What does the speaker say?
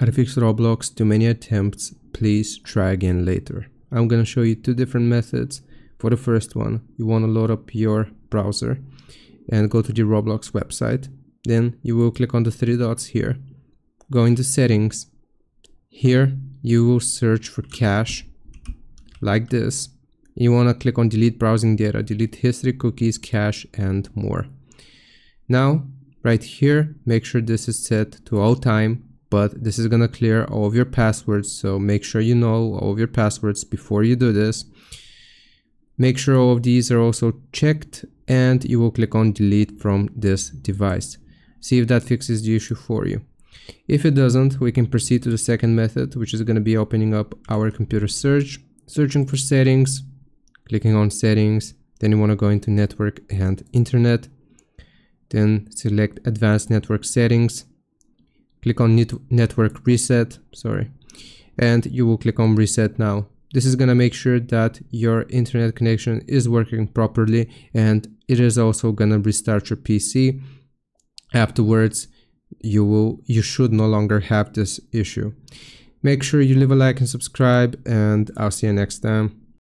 How to fix Roblox. Too many attempts. Please try again later. I'm gonna show you two different methods. For the first one, you want to load up your browser and go to the Roblox website. Then you will click on the three dots here. Go into settings. Here you will search for cache like this. You want to click on delete browsing data, delete history, cookies, cache, and more. Now right here, make sure this is set to all time, but this is going to clear all of your passwords. So make sure you know all of your passwords before you do this. Make sure all of these are also checked, and you will click on delete from this device. See if that fixes the issue for you. If it doesn't, we can proceed to the second method, which is going to be opening up our computer search, searching for settings, clicking on settings. Then you want to go into network and internet. Then select advanced network settings. Click on network reset, and you will click on reset now. This is going to make sure that your internet connection is working properly, and it is also going to restart your PC. Afterwards, you should no longer have this issue. Make sure you leave a like and subscribe, and I'll see you next time.